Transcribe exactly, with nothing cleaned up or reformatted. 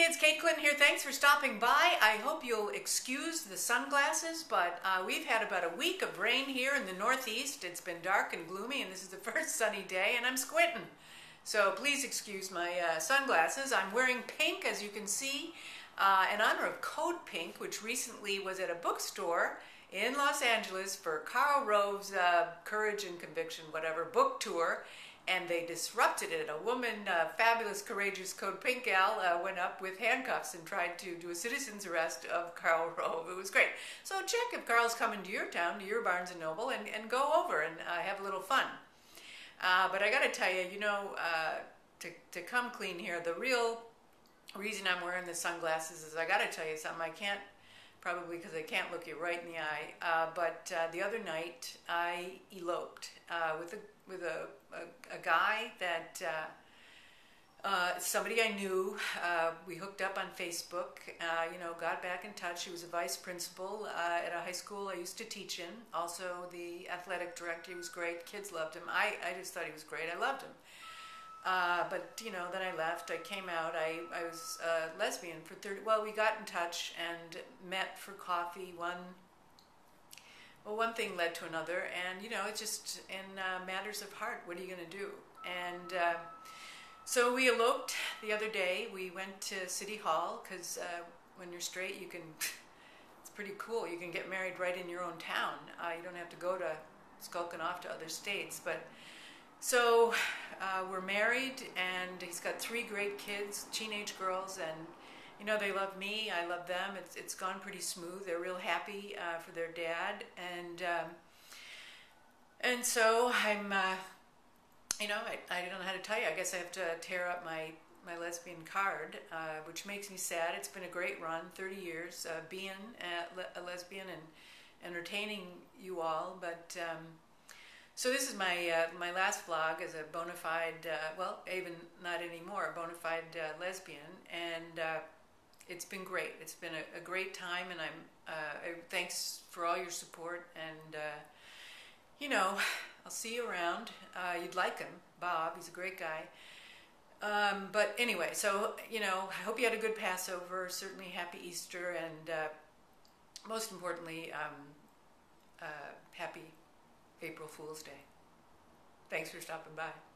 kids, Kate Clinton here. Thanks for stopping by. I hope you'll excuse the sunglasses, but uh, we've had about a week of rain here in the Northeast. It's been dark and gloomy, and this is the first sunny day, and I'm squinting. So please excuse my uh, sunglasses. I'm wearing pink, as you can see, uh, in honor of Code Pink, which recently was at a bookstore in Los Angeles for Karl Rove's uh, Courage and Conviction, whatever, book tour. And they disrupted it. A woman, uh, fabulous, courageous Code Pink gal, uh, went up with handcuffs and tried to do a citizen's arrest of Karl Rove. It was great. So check if Karl's coming to your town, to your Barnes and Noble, and, and go over and uh, have a little fun. Uh, but I got to tell you, you know, uh, to, to come clean here, the real reason I'm wearing the sunglasses is I got to tell you something. I can't, probably because I can't look you right in the eye, uh, but uh, the other night I eloped uh, with a with a, a, a guy that uh, uh, somebody I knew. Uh, we hooked up on Facebook, uh, you know, got back in touch. He was a vice principal uh, at a high school I used to teach in. Also the athletic director, he was great. Kids loved him. I, I just thought he was great. I loved him. Uh, but, you know, then I left. I came out. I, I was a lesbian for thirty. Well, we got in touch and met for coffee. One Well, one thing led to another, and, you know, it's just in uh, matters of heart. What are you going to do? And uh, so we eloped the other day. We went to City Hall, because uh, when you're straight, you can, it's pretty cool. You can get married right in your own town. Uh, you don't have to go to skulking off to other states. But so uh, we're married, and he's got three great kids, teenage girls, and, you know, they love me, I love them. It's, it's gone pretty smooth. They're real happy uh, for their dad. And um, and so I'm, uh, you know, I, I don't know how to tell you. I guess I have to tear up my, my lesbian card, uh, which makes me sad. It's been a great run, thirty years, uh, being a, le a lesbian and entertaining you all. But um, so this is my, uh, my last vlog as a bona fide, uh, well, even not anymore, a bona fide uh, lesbian. And Uh, It's been great. It's been a, a great time, and I'm uh, thanks for all your support. And uh, you know, I'll see you around. Uh, you'd like him, Bob. He's a great guy. Um, but anyway, so you know, I hope you had a good Passover. Certainly, happy Easter, and uh, most importantly, um, uh, happy April Fool's Day. Thanks for stopping by.